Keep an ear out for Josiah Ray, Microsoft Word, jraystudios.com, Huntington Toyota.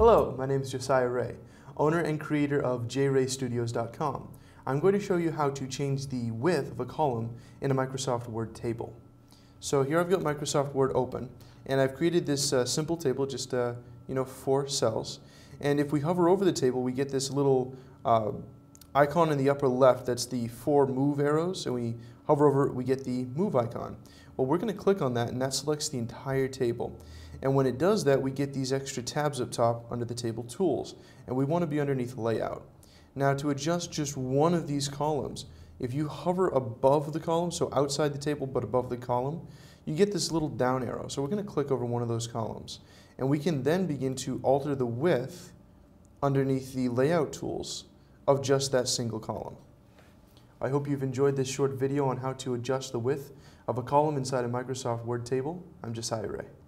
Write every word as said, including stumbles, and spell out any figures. Hello, my name is Josiah Ray, owner and creator of j ray studios dot com. I'm going to show you how to change the width of a column in a Microsoft Word table. So here I've got Microsoft Word open, and I've created this uh, simple table, just uh, you know, four cells. And if we hover over the table, we get this little uh, icon in the upper left. That's the four move arrows, and we hover over it, we get the move icon. Well, we're going to click on that, and that selects the entire table. And when it does that, we get these extra tabs up top under the table tools, and we want to be underneath layout. Now, to adjust just one of these columns, if you hover above the column, so outside the table but above the column, you get this little down arrow. So we're going to click over one of those columns, and we can then begin to alter the width underneath the layout tools of just that single column. I hope you've enjoyed this short video on how to adjust the width of a column inside a Microsoft Word table. I'm Josiah Ray.